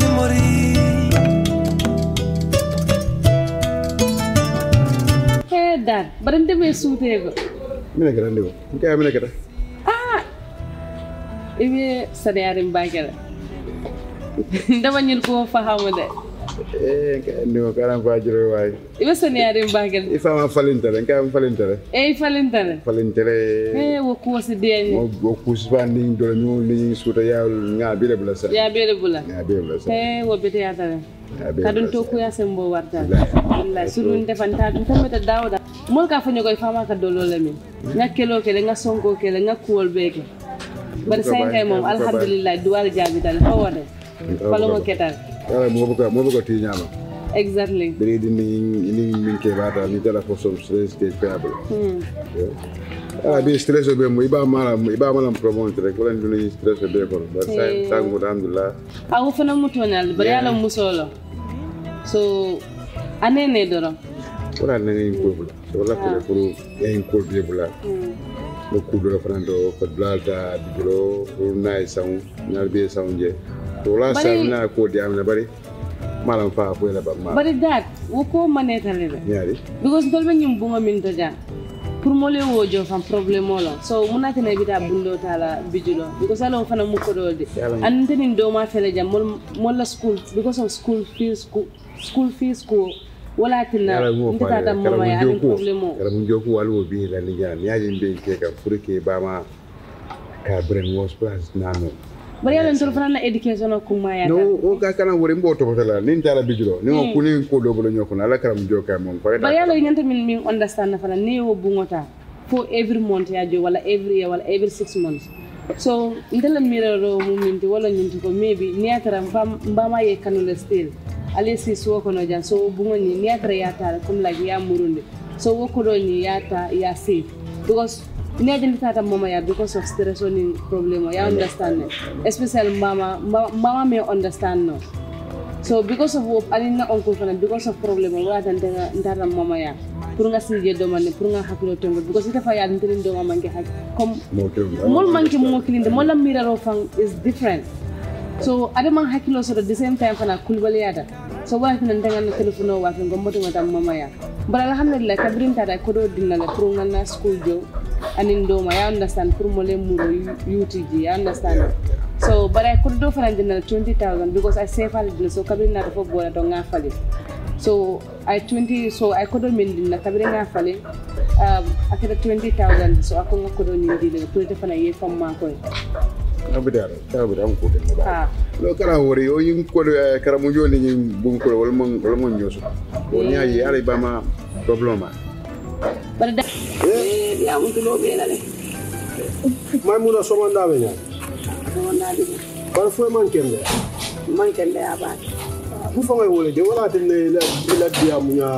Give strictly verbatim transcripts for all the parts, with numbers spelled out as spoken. ne mori. Hey Dad, barante me soothego. Me ne karande ho. Kya me ne kara? Ah, ime sariyarim ba kara. Damanil ko fahamode. Eh, ne karam fajro wai. Ime sariyarim ba kara. Ifa ma falintere, kya ma falintere? Eh, falintere. Falintere. Eh, wo kusi deni. Wo kusi ba ning dole ni ni suta ya ngabire bulasa. Ya bire bulasa. Ya bire bulasa. Eh, wo bete ya tare. Kadun toku ya sembo warta. Allah surun defanta dum tamata dawda. Mol ka fanyo koy fama ka dolo lemi. Ngakelo kele ngasongo kele ngakol beke. Bar sankay mom alhamdulillah duwal jabi dal fawade. Falo ketal. Ala mo buka mo buka ti nyama. Exactly. Bere di ni ni min ke bata ni dala fo som stress ke fiable. Hmm. Ala bi stress be mo iba mala iba mala promote rek wala ni stress be ko. Bar sankay tangu alhamdulillah. Awu fana mutonal bar yalla musolo. So anene doro. Ora nene improvement. So la ko ko e improvement. Lo kudura frando ko blada di gro runai saun narbe saunje. Tola sauna ko diamna bari. Malam fa ko la bamma. Bari dat wo ko manetale be. Nyari. Because dolbe nyum bunga min to ja. Pour mole wojo fam problème lo. So munata ne bita bundo tala bijulo. Because alon fana mu ko dolde. An tenin do ma fele jam mol mol la school because of school fees ko school fees ko wala tinna ndita tam mo ma ya problème. Kala mu joku walu bi la ni jam. Nyaaji be ke ka furke ba ma ka brain wash plus nano. Bari yalla ndol fana education ko ma ya. No o ka kana wori mboto botala nin tala bijuro ni ko ni ko do bolo nyoko na la karam joka mon ko. Bari yalla ngenta min min understand fana ni wo bungota for every month ya jo wala every year wala every six months. So ndala mirero mo minti wala nyinti ko maybe ni ataram mbama ye kanule still. Alesi so ko no jan so bungoni ni atare ya tala comme like ya murunde. So wo ko do ni ya ta ya safe because I understand that because of stress and problem. I understand it. Especially mama, mama may understand now. So because of what I didn't know uncle for because of problem, I don't think that mama ya. Purunga siya domani, purunga hakilo tumbo. Because ita faya antirin domani mangi hak. Come, more mangi more clean. The more la mirror of is different. So ada mang hakilo so at the same time for na kulbali ada. So wala kung nandengan na telepono wala kung gumawa tungo tama mama ya. But alhamdulillah, kabrin tara kodo dinala purunga na school jo. And in Doma, I understand for Mole Muro U T G, I understand. So, but I could do for another twenty thousand because I save all the so Kabina for Boradonga Fali. So, I twenty, so I couldn't mean the Kabina Fali. I could have twenty thousand, so I couldn't need the twenty for a year from Marco. I would have put it. Look at our worry, or you could Karamujo in Bunko, Lamon Yos, or near Alabama, Problema. But that. Ya mun kilo be la le Maimuna somanda be na somanda be par fo man kende man kende aba bu fo ngay wolé de wala tin le la diamu ya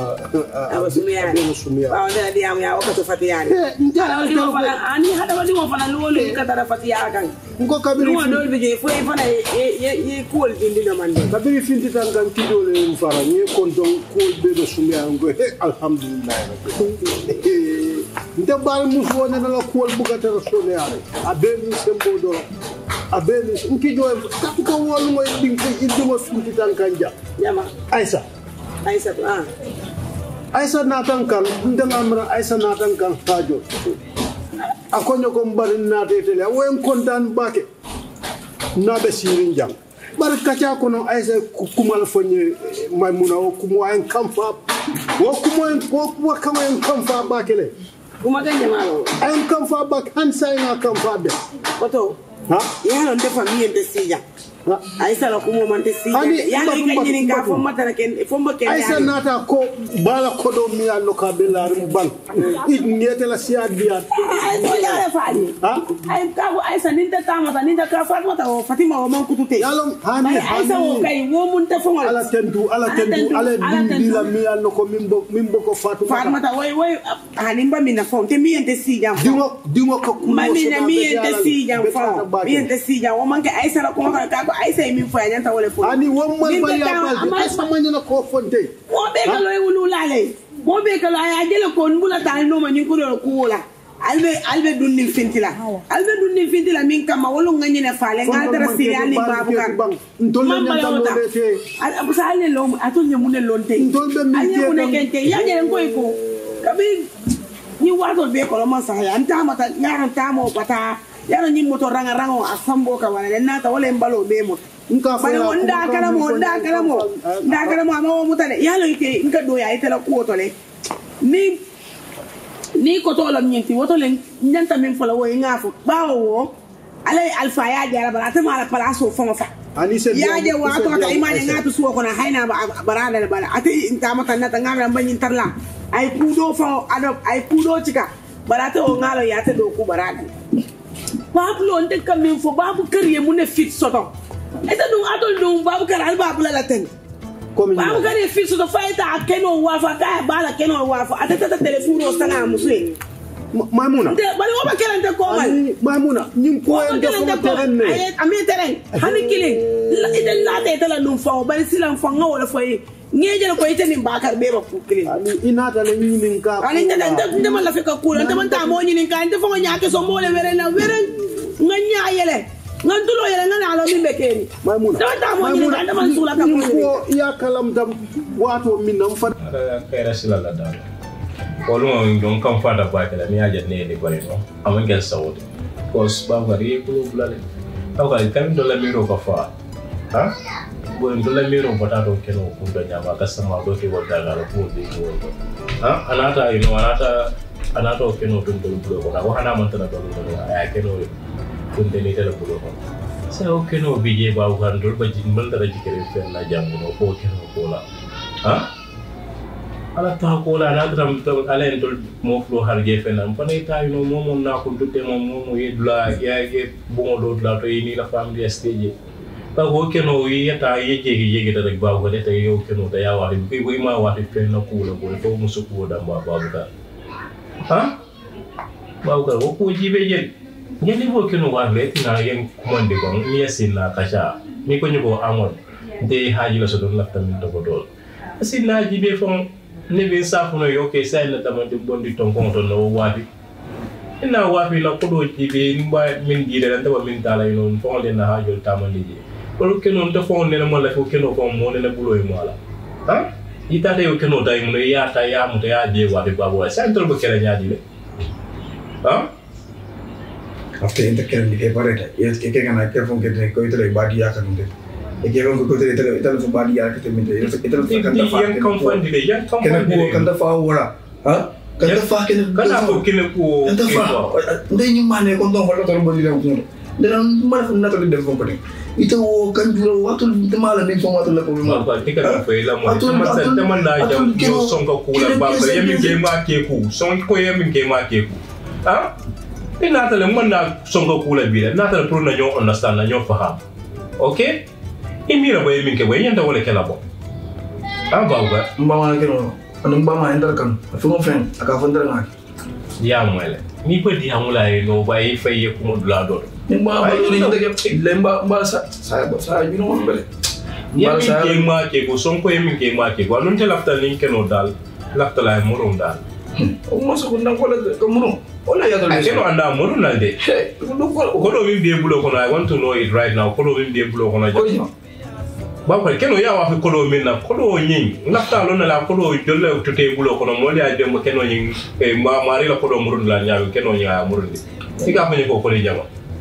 aba sumiya be sumiya ba wala diamu ya wakato fatiya ndala wala wala ani hada wali mo fana lu wolu ka dara fatiya kan ko kabiri mo dol bi je fo e fana e kool dindi na man kabiri finti tan kan ki dole en fara ni kon don kool be do sumiya ngo alhamdulillah nda bal muso ne la kool bugata rasul yaare abeni sembo do abeni nki joy kat ko wol moy ding ko iduma sunti tan kanja yama aisha aisha ah aisha na tan kan nda amra aisha na tan kan fajo akonyo ko mbari na tetele woen kontan bake na be sirin jam bar kacha ko no aisha kumal fonye maymuna o kumo en kamfa wo kumo en ko wo kamo en kamfa bakele kuma kan jama'o an kan fa bak an sai na kan fa da wato ha yana da family da siya ai sala kuma man da siya yana kan jinin ka fon mata ken fon ba ken ai sai na ta ko bala ko do mi allo ka be la rum ban ni ne ta la siya biya ai ya fa ni ha ai ka ai sai ninta ta mata ninta ka fa mata o fatima o man kutute yalon hani ai sai o kai wo mun ta fon ala tendu ala tendu ala di la mi allo ko mimbo mimbo ko fatima fatima wai wai hanimba mina fonte mi ente siya dingo dingo ko kuma mi ente siya fon mi ente siya o man ka ai sai ko ka ko ai sai mi fanya ta wole fon ani won man ba ya ba ai sai man na ko fonte o be ka lo e wulu la le mo be ka lo ai ajele ko nbula ta no ma ni ko ro ko la albe albe dunni fintila albe dunni fintila min kama wolo nganyene faale ngal dara siyani babu kan ndol le ndol le te abu sale lo atonye munel lonte ndol be mi te munel kente yanye ngoy ko kabi ni wato be ko ma sa ya ntama ta ngaran tamo pata yaro ni moto ranga rango asambo ka wala nata wala mbalo be mo nka fa wonda kala mo wonda kala mo nda kala mo ma mutale yalo ite nka do ya ite la ko tole ni ni ko to lam nyinti woto len nyanta min fola wo ngafo bawo wo alay alfa ya jara barata mala palaso fama fa ya je wa to ta imane ngatu suwo ko na hayna barada le bala ati intama kan na ngam ban nyintarla ay kudo fa adop ay kudo tika barata o ngalo ya ta do ku barada bablo nte kam min fo babu kariye mu ne fit soto eta dum adol dum babu kala babu la ten babu kariye fit soto fa eta keno wafa ka bala keno wafa atata telefone o sana musle Maimuna de bale o ba kala nte ko mal Maimuna nim ko en de fo teren me ami teren hani kile ida la de eta la dum fo bale silam fo ngawo la fo yi ngeje ko ite nim bakar be ba fu kile ina ta le ni nim ka ani nte nte man la fe ka kula nte man ta mo ni nim ka nte fo nya ke so mo le were na were nganya yele ngandulo yele nganalo mimbekeni Maimuna nta mo ni nda man sula ka ko ya kalam dam wato min nam fa khaira silala da ko lumo ngom kam fa da ba kala mi aja ne ne bare no amon gel saudi ko ba bari ko bulale tawka kam do la miro ka fa ha bo do la miro bota do kelo ko do nyama ka sama do ke wada garo ko do ha anata you know anata anata o keno do do ko na ko hana man tana do do ay keno kundeni tele bulo ko sa o keno bije ba o kan do ba jin man dara jikere fen na janguno ko keno ko la ha ala ta ko la ala dram to ala en do mo flo har je fen am panay ta yo mo mo na ko do te mo mo ye dula ya ye bo do dula to ni la fam di stage ba ko keno ye ta ye je je je dara ba ko de ta yo keno da ya wa bi bi ma wa de fen na ko la ko to musu ko da ba ba ba ha ba ko ko jibe je ngene bo keno warle na yeng commande ko mi esina kacha mi ko nyugo amon de haaji la so do laftam to godol asina jibe fon nebe safuno yoke sayna tamante bondi ton konto no wabi ina wabi la ko do jibe mba min dire la taw min tala non fon le na haajo tamande je ko keno to fon le mo la ko keno ko mo le buloy mo la ha itade yo keno day mo ya ta ya mo ya je wabi babo central bo kera nyaadi le ha after intercurrent ke pareta yes ke ke gana ke phone ke ko itale badi ya kanunde e ke ron ko itale itale phone badi ya ke minde itale kan da fa ke company de ya company kan da fa wala ha kan da fa ke kan da ko ke ko kan da fa de ni mane ko don wala to bodi la ko de ron ma na to de phone ko de ito kan juro watul mala ni phone watul ko ma ba ke kan fa ila mo ma sa te man da jam yo songa ko la ba ba yemi ke ma ke ko son ko yemi ke ma ke ko ha I natale manda songo kula bila natale pro na nyon understand na nyon faham okay imira boye minke boye yanda wala kala bo amba uga mbama keno anum bama enter kan afungo friend aka fondra na ya mwele ni pe di amula e no baye faye ko modula do mbama ni ndege lemba mba sa sa sa you know mbele ya minke ma ke ko songo e minke ma ke ko anum te laftal ni keno dal laftala e murum dal o mo so ko ndan ko le ko murum Ola ya do lese no anda muru na de. Ko do mi de bulo ko na I want to know it right now. Ko do mi de bulo ko na. Ba ko keno ya wa ko do mi na ko do nyin. Ngafta lo na la ko do jolle to te bulo ko no mo ya dem keno nyin e ma mari la ko do muru la nyaawi keno nyaa muru de. Ti ka fanye ko ko le jama.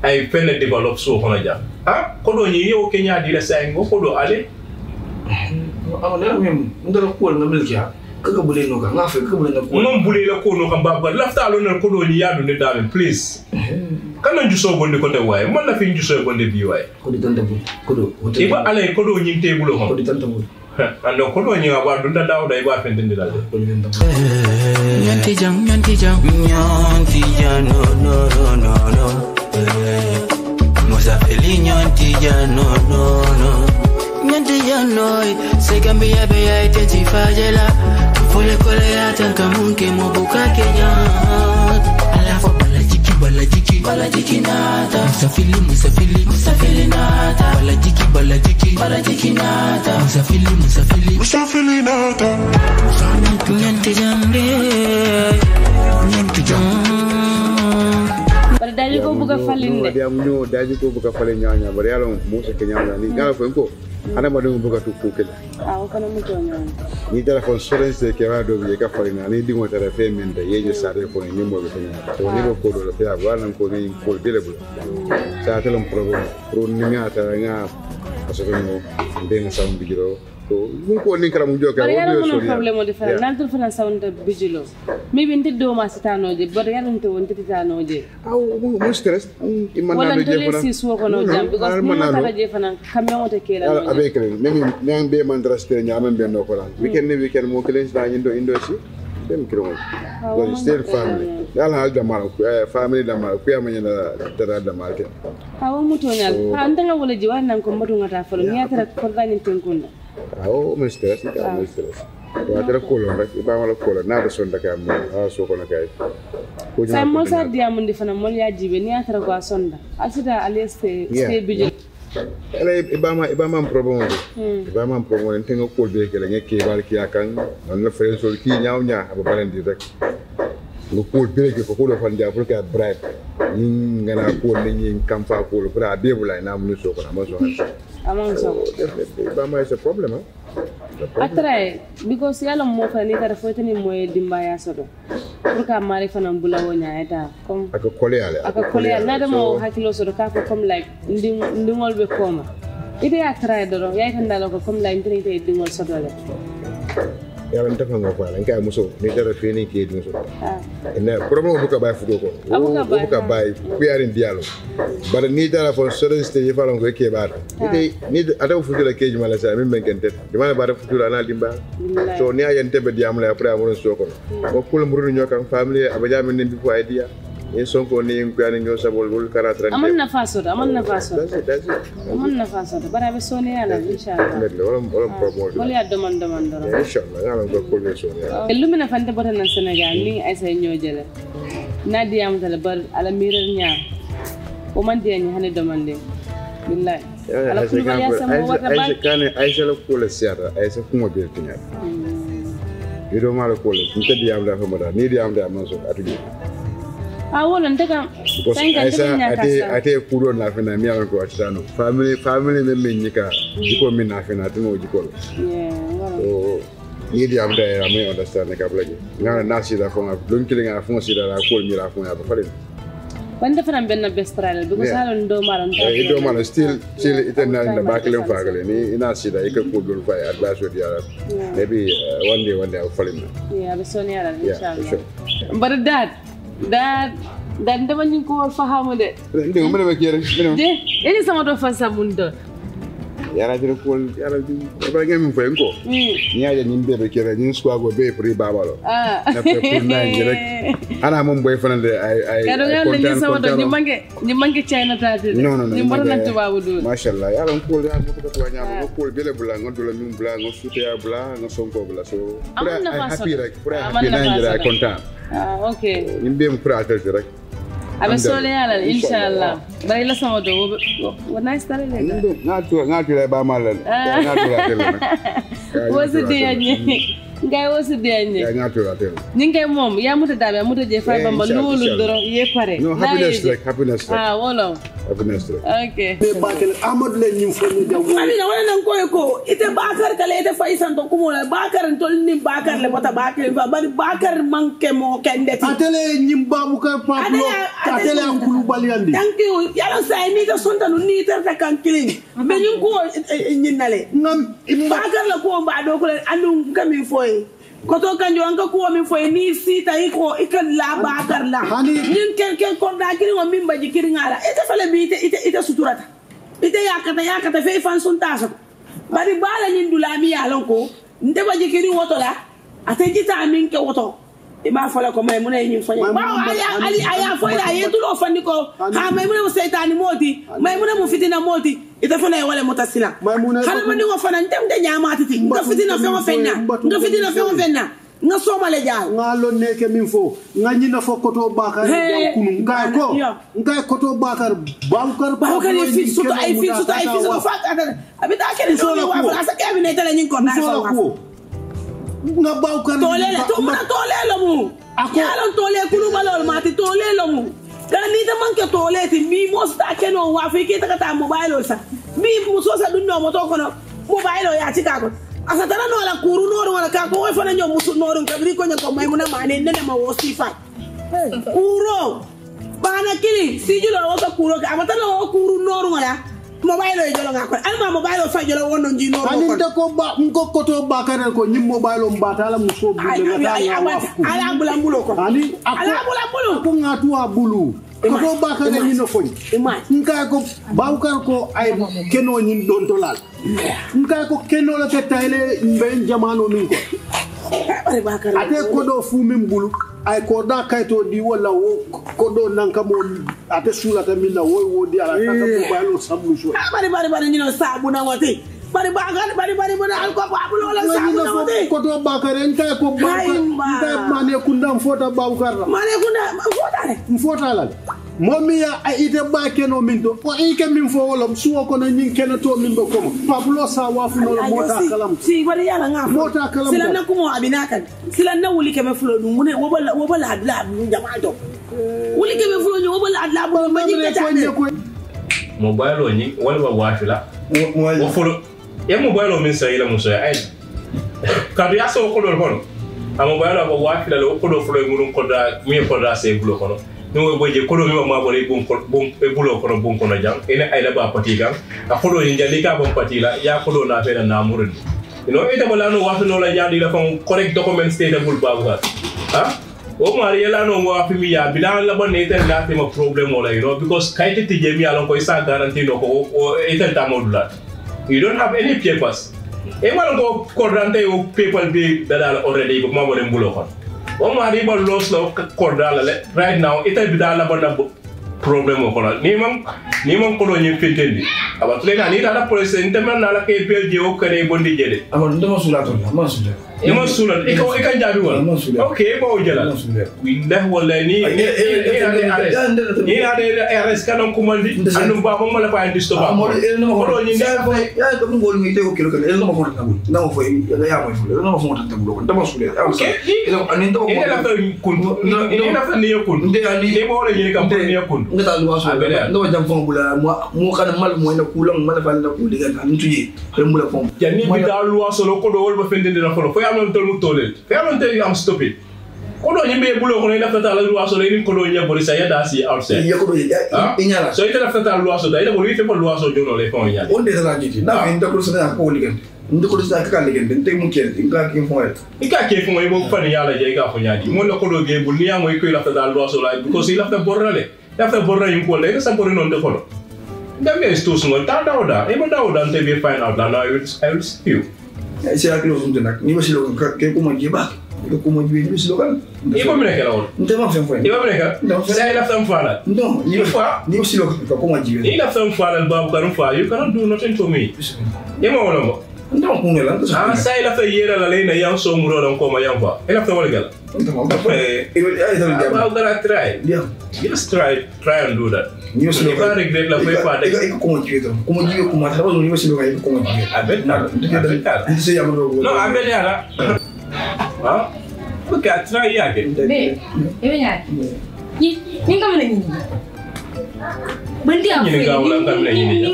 ay fene develop so kono ja ha kodo ni yo kenya di la sai ngo kodo ale amana mem ndoro ko na milki ha kaka bule no ka ngafe kaka bule na ko non bule la ko no ka baba lafta lo na ko do ni yadu ne dalen please kana njuso gonde ko te waye man la fi njuso gonde bi waye ko di tante bu ko do iba alay ko do nyim te bulo ko di tante bu And no one you are doing that down, I was in the other. Yanti Jam, Yanti Jam, Yanti Jam, no, no, no, no, no. Mosapelin, Yanti Jam, no, no, no. Yanti Jam, no, second be a bay, identify Jella. Full Korea and Kamunke Mobuka Kenya. Balajiki, balajiki nata. Musafili, musafili, musafili nata. Balajiki, balajiki, balajiki nata. Musafili, musafili, musafili nata. Nyanti jambe, nyanti jambe. But daddy go buka falende. Daddy amnyo, daddy go buka falende nyanya. But yalong musa kenyanya ni gala fenko. Ana madungu buka tukukela. Ah, ukana mchanya. Ni tala conference kera do bieka falina ni dingo tala payment yeje sare ko ni nyumba bifanya. To ni ko ko do pya bwana ko ni ko delible. Sa tala problem. Pro ni ngata nga asofengo ndenga sound bigiro. To ni ko ni kala mjoka o yo so. Ni problem de fa. Nantul fa sound bigilo. Mi binti do ma sitanoje, but yaron to wonti tanoje. Aw mo stress. Imana do je fana. Wala tele sis wo ko no jam because mo tala je fana kamyo te kela. Avec le même même be mandraster ñamam be nokola weekend ne weekend mo clients da ñindo indo ci dem kilo donc c'est family yalla hal dama family dama ku yama ñana dara dama te awu muto ñal ande nga wala ji wan ko muto nga ta falo ñaata ko dañu tenkunda awu mo stress ka mo stress wa dara ko lo rek ba wala ko lo na da son dakam a so ko nakay sa mo sa diamundi fana mo ya jibe ñaata ko sonda asida aleste ste budget ele ibama ibama am problème ibama am problème tengo ko be ke la ngeke bar ki akan non la frère sol ki ñaaw ñaa ba balendi rek lu ko be ke ko do fan ja pour ka bribe ñi ngana ko ni ñi kam fa ko bra debulay na mu so ko na ma so amon so ibama is a problem atray because yalla mo fa ni tara fotani moy dimbaya sodo pour ka mari fanam bula wonya eta comme ak koleale ak koleale na demo hakilo sodo ka ko comme like ndingol be koma ide atray do yaay tan dalako comme like traité dingol sodo le yalla ndaka nga ko lan kay muso ni tara fe ni ke dingol sodo ina problème bu ka bay fugo ko bu ka bay piarin diallo bar ni tara fon sodo ste yefalon ko ke bar ide ni adaw fugo la keji mala sa min men kente dama bar fugo la na dimba so ni ayente be diam la après amon so ko ko kulum runu ñokam family abajam min bi ko ay dia en son ko ni ko ani ñosa bol bol karatra amon na faso amon na faso amon na faso bara be so ni ala inshallah le wala wala promotion wala ya demande demande inshallah ala ko ko so ni lumina fante botanan Senegal ni ay say ñoo jele na diam dal bar ala mirer ñaar o man de ñi hané demande billahi ala ko ya sama wata ba ay kan ay sala ko la sera ay sa kuma be ñaar yoro mala ko le ni diam la fa mara ni diam da man so atuji I won't take a thing. I take food on laughing and never go to family, family, the Minica. You call me nothing, I don't know what you call it. Needy, I'm there, I may understand the cablet. Now, Nazi, I found don't killing our phone, see that I call me laughing at the family. When the friend been a best friend, because I don't know, madam. I don't want to still, still, it's in the back of the family. In Nazi, I could put by advice with the other. Maybe one day, one day I'll follow me. Yeah, the Sonia, yeah, but that. That that the one you call for how much it is some of us. I'm under. Yara didn't call Yara game for Enko. Yeah, you need to be a new squad will be free Babalo. Ah, and I'm on boyfriend. I don't know some of the monkey. You monkey China. No, no, no, you want to I would do. Marshall, I don't call that. I don't call Billable and not to the moon black or Sutia black or some cobble. So I'm happy like I contact. Ah, okay. I'm being proud of it. I'm so loyal, inshallah. But I love some of the when I started. Not to not to about my land. Was it the guy? Was it the not to attend? Ninga mom, Yamuta, I muted the five and Baloo, Yepare. No happiness like happiness. Ah, Wallow. Happiness. Okay. The battle, I'm not letting you from the woman. I don't go. It's a backer, the later face and Tokuma, backer and told him backer, the water backer, but backer monkey more can get. I tell him Babuka, I tell him Balian. Thank you. Yellow, I need a son to need that can kill him. When you go in Nale, no, if backer la go by local and coming for him. Kotoka njoanga kuwa mifoe ni sita iko ikala baakar la nin ken ken konda kiri wa mimba jikiri ngala ite fale bi ite ite suturata ite yakata yakata fe fan sun taso bari bala ni ndulami ya lonko ndeba jikiri woto la atajita aminke woto ima fola ko may muna yin fanya ba ala ala fola yetu lo fandiko ha may muna seitani moti may muna mu fitina moti ita fona wala mutasila hala mani wo fana ndem de nyaamati ti ndo fitina fengo fenna ndo fitina fengo fenna nga somale jaa nga lo neke min fo nga nyina fo koto bakar kunu nga ko nga koto bakar bankar bakar fi suto ay fi suto ay fi suto fa abita akere solo wa asa cabinet la nyin ko na so nga bankar tolele to mo tolele mo ako yalon tole kunu balol ma ti tolele mo dara ni da manke tolete mi mo sta keno wa fi ki ta ta mobile sa mi mo so sa dunno mo to kono mobile ya ti ka ko asatana no la kuru no wala ka ko fana nyo musu no ron kabri ko nyako may muna mane nene ma wosifa kuro bana kili sijulo woso kuro amatana wo kuru no wala mobile jolo ngako alma mobile fa jolo wono nji no ko ani de ko ba ngo koto ba kare ko nyim mobile mba tala muso bu de na ala ambula mbulo ko ani ala ambula mbulo ko ngatu abulu koto ba kare ni no foni nka ko bawkar ko ay keno nyin don tolal nka ko keno la tayele ben jamano min ko ate kodo fu min bulu ay koda kayto di wala wo kodo nanka mo ate sula ta min na wo wo di ala ta ko balo sablu sho bari bari bari ni no sabu na wote bari ba bari bari bari alko babulo la sabu na wote kodo bakare nta ko bakare nta mane kundam fota bawkar mane kundam fota re fota la Momia ite ba keno mindo po ike min fo wolom suwo kono nyin keno to mindo komo Pablo sa wafu no mota kalam si wala yala nga mota kalam sila nakumo abinaka sila nawuli kebe fulo dum mune wobal wobal adla dum jamaato wuli kebe fulo nyi wobal adla bo maji ketaane mobile o nyi wala wafila wo fulo e mobile o min sa ila muso ay kabiya so ko dol kono a mobile o wafila lo ko do fulo ngulum ko da mi ko da se bulo kono no boy je kolo mi ma bole bon bon e bulo ko bon ko na jang ene ay la ba patiga a kolo nja lika bon patila ya kolo na fe na murun no ita bola no wato no la jadi la fon correct document state bul ba ba ha o mari la no wa fi mi ya bilan la bon ita la fi ma problem o la you because kaite ti je mi alon ko isa guarantee no ko ita ta modula you don't have any papers e ma ko cordante o people be that already ko ma bole bulo ko o mari ba loss la cordal right now ita bidala ba problem o kono ni mom ni mom ko do ni fentendi aba plena ni dala police internal la kay belge o kare bondi jede aba ndama sulato ma sulato ni ma sulato e ko e kan jabi wala okay ba o jela wi ndah wala ni ni ni rs kanon ko mandi andum ba ko mala fa disto ba ko do ni nda ya ko ngol mi te ko kilo kan e no ma ko tabu na mo fo ya mo fo no ma fo tabu ko ndama sulato okay ni ndo ko ni la kun ni la fa ni kun ni mo wala ni kam ni kun ngata lu aso ndo jam fon bula mo kana mal mo na kulon mal bal na kuliga tan tuye rem bula fon janni bi da lu aso lo ko do wol ba fendende na ko fo yamon tol mu tolel fo yamon tol am stopid ko do ni be bulo ko ni lafata la lu aso le ni ko do nya borisa ya da si outside ya ko do inyala so ita lafata lu aso da ida boli te ko lu aso jono le fon nya on de la jiti na en da ko so na ko liga ndiko do sa ka liga den te mu kien inga ki fon inga ki fon e bo fa ni yala je ga fo nya di mo lo ko do ge bul ni amoy ko lafata lu aso la because i lafata borale after borra yim ko le sa borino de kono ndame esto small ta dauda e mo dauda until we find out now i will i will steal e se akilo zunde nak ni masilo ke ko mo jeba ko ko mo jwe ni silo kan e ko mreka lawo ndema fem fo e ba mreka sa ila fem fala ndo ni fo ni silo ko ko mo jwe ni ila fem fala ba ko ron fa you cannot do nothing to me e mo wala mo ndo ko ngela ndo sa sa ila fe yera la le na yan so muro don ko ma yan fa ila fe wala gala I'm gonna try. Yeah. Just try, try and do that. You never regret la way for that. I come to you. Come to you. Come to you. You should go. Come to you. I bet not. You say I'm not. No, I bet not. Huh? Okay, I try again. Be, even yet. You, you come to me. But you are free. You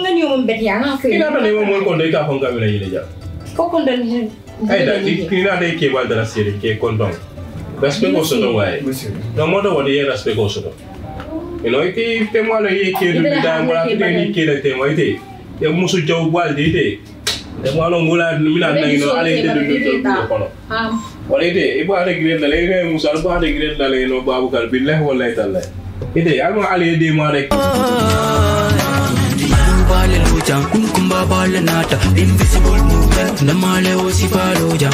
can you bet you are not free. You are not even more condemned to hunger than you are. How condemned? Hey, that you are not capable of that series. You are condemned. Respect also no way. No matter what the respect also no. You know, if you tell me that you can't do that, what I tell you can't do, what I tell you must do what I tell you. The one who will not, will not, you know, all they do is do that. What I tell you, if I regret that, if Musa, if I regret that, you know, Babu Kalbi, Allah, Allah, Allah. It is. I'm not all they do, my. nata invisible movement na male osiparoja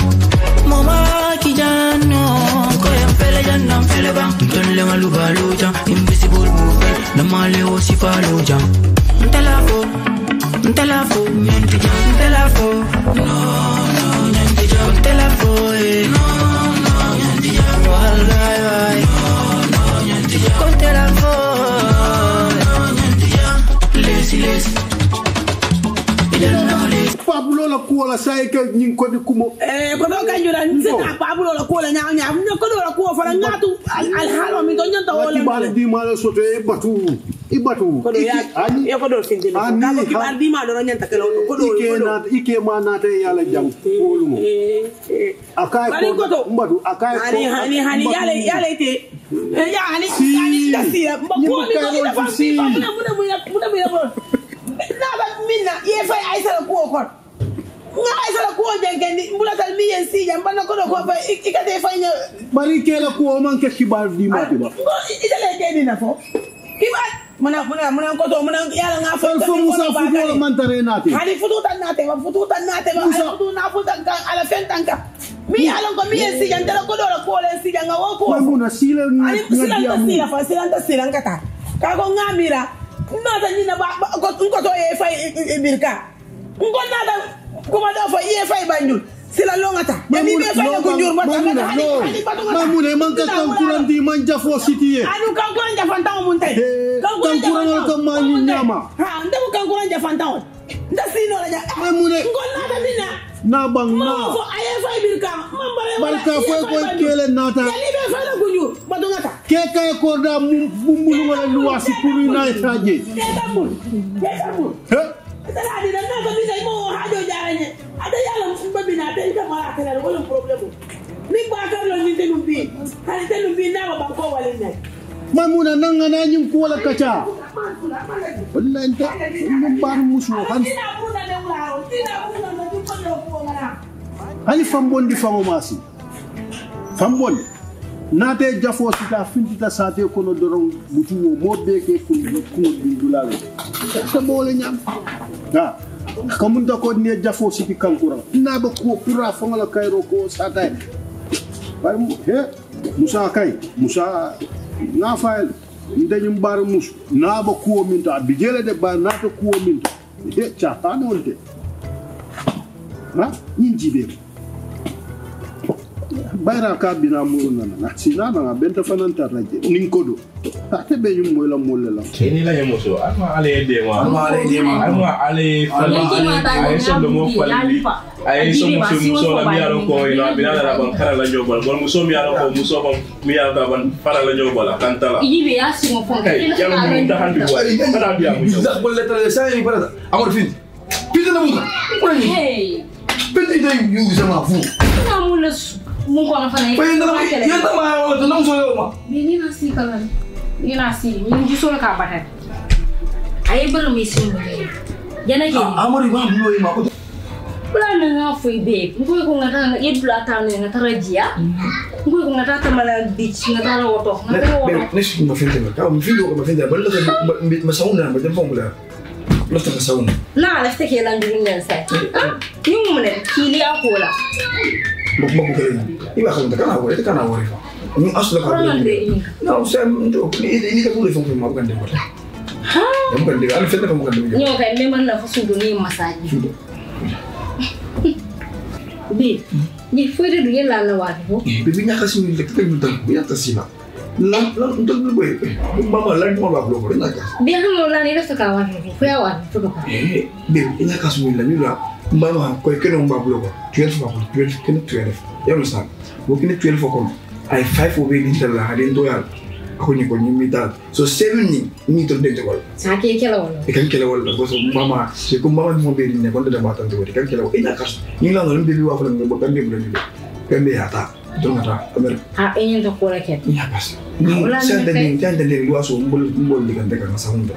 mama kijano koya pele janna pele ba tunle malubaroja invisible movement na male osiparoja ntalafo ntalafo nyanti ntalafo no no nyanti ntalafo no no nyanti wallahi wai no no nyanti ntalafo no nyanti lesi lesi Pablo la kuola saike nyinko di kumo eh ko do kanjura nzaka Pablo la kuola nyaaw nyaaw nyako do la kuola fara ngatu al halo mi do nyanta wala bal di mala soto e batu I batu ko do ya ko do sindi ko bal di mala do nyanta kala ko do ko do ike ma nata yalla jang kolumo akai ko mbatu akai ko hani hani yalla yalla ite ya hani hani tasira mbako mi ko do fasi mbona mbona mbona Minna, if I sell a quarter, I sell a quarter and bullet at me and see, and Banako, if they find a barricade poor monkey, she barred the matter. It's a dead enough. Give up, Manapuna, Monaco, Monaco, for some Mantarena. I did food and nothing, or food and nothing, or do not put a fentanka. Me, I don't come here and see, and then I go to a call and see, and I walk on a seal and seal and seal for Silanta Silankata. Cagonga Mira. Nada nina ba ngoto E F I e birka ngonada kuma da fa E F I banjul sila longata e mi be fa ko njur mata mamune man ka kankuran di man jafo city e anu kankuran jafan taw mun tay kankuran ko man nyama ha ndemu kankuran jafan taw ndasino la ja mamune ngonada dina na bang na fo E F I birka mambare barka fo ko kele nata Keka korda mumbulu wala luasi purina etraje. Keka mul, keka mul. Huh? Tadi dah nak bagi saya mau hajau jalannya. Ada jalan sempat bina, ada kita malah terlalu banyak problem. Ni bakar lagi telumbi, hari telumbi nama bangkau walenya. Mamuna nanga nanyum kuala kaca. Benda entah membar musuhan. Hari fambon di famomasi, fambon. Nate Jafo Sita Fintita Sate Konodoro, which you more bake could be Dulari. That's the bowling yam. Comunda called near Jafo City Kankura. Nabucco Pura Fonga Cairo Satai. Musakai, Musa Nafael, Indian Barmus, Nabucco Minta, Bigel by Nato Minta. Here, Chatan on it. Not Inji. Baira kabina muluna na tsina na benta fananta raje ninkodo atebe yumwela mulela kenila yemoso ama ale dema ama ale dema ama ale fananta ay so mo kwali ay so mo so la miaro ko ila binala la bankara la jobal bol mo so miaro ko mo so miaro da ban para la jobala kantala yibe ya simo fonka yalo mo ta handi wa para biya mo za bol letra de sai para amor fit pita na muda hey pita idai you zama fu na mulo Mungkin apa ni? Yang terma, yang terma, tu nampu semua. Ini nasi kawan, ini nasi, ini justru nak apa? Ayah belum isi mungkin. Jangan jadi. Amor ibu belum ibu aku. Bulan dengan aku ibu, aku ikut ngatang, ibu belakang dengan ngatang dia, aku ikut ngatang teman beach, ngatang water, ngatang water. Nasi macam ni, kalau macam ni, macam ni, balik lagi macam mana, macam mana pula. Left the sound. Nah, left the kehilangan dunia saya. Ni mana? Kiri aku lah. Buk buk kering. Iba kalau tak nak awal, tak nak awal. Ini asal kalau ini. No, saya untuk ini ini tak boleh fungsi makan dia. Hah? Makan dia. Alif tak makan dia. Yo, kan memang lah susu ni masaji. Susu. Bi, ni further dia lalu awal. Bibinya kasih minyak kita minta minyak tasima. Lah, lah untuk lebih. Mama lain mama belum boleh nak. Biar kalau lain itu sekawan, kawan tu apa? Eh, bibinya kasih minyak ni lah. Mama, kau ikut nombor berapa? Twelve aku, twelve kena twelve. Ya lusa. Bukan twelve aku. I five over inter lah. Hari itu ya. Aku ni kau ni minta. So seven ni ni terdek jual. Sakit kelawal. Ikan kelawal. Kau sebab mama. Sebab mama ni mau beli ni. Kau dah dapat tangan tu. Ikan kelawal. Ina kas. Ina kalau beli apa pun, bukan dia bukan dia. Bukan dia tak. Donara, America. Ah, any of the work. Yeah, pass. Send the link, send the link. You are so bold, bold. You can take a sound.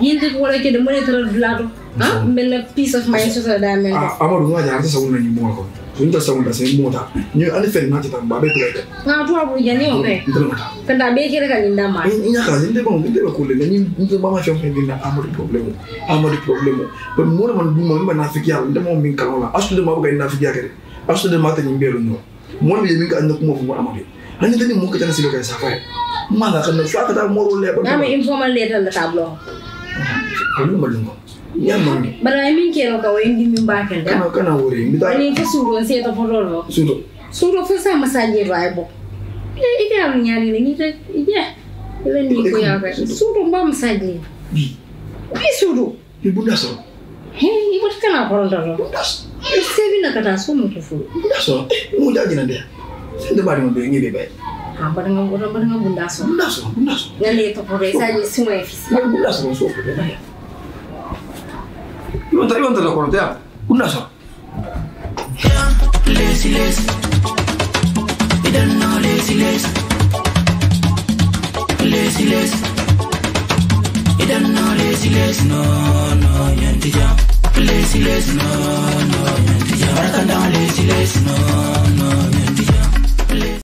You did work in the monitor blood. Huh? Been a piece of my sister diamond. Ah, I want to know the answer someone anymore. So you just sound the same motor. You only fell not it on Babbage. Now, two of you know, eh? Donara. Can I make it in the mind? In your cousin, they won't be able to call it. Then you do the mama shop in the armory problem. Armory problem. But more than one woman, Africa, the mom in Carolina. Ask to the mother in Africa. Ask to the mother in Beruno. One will make a look more from one amount. And then you look at a cigarette as a fire. Mother can attract that more labor. I'm informal later on the tableau. But I mean, care of going to me back and then I can worry. I need to soon and say the photo. Soon for some massage rival. If you are in it, yeah. Even if we are soon, Mamma said me. Please, Sudo. You would not. Hey, what can I hold on? It's saving a catastrophe. That's all. Who died in there? Send the body on the new bed. I'm going to go to the house. I'm going to go to the house. I'm going to go to the house. You want to go to the hotel? Who knows? Lazy, lazy. We don't know lazy, lazy. Lazy, lazy. We don't know lazy, lazy. No, no, you don't know lazy, lazy. No.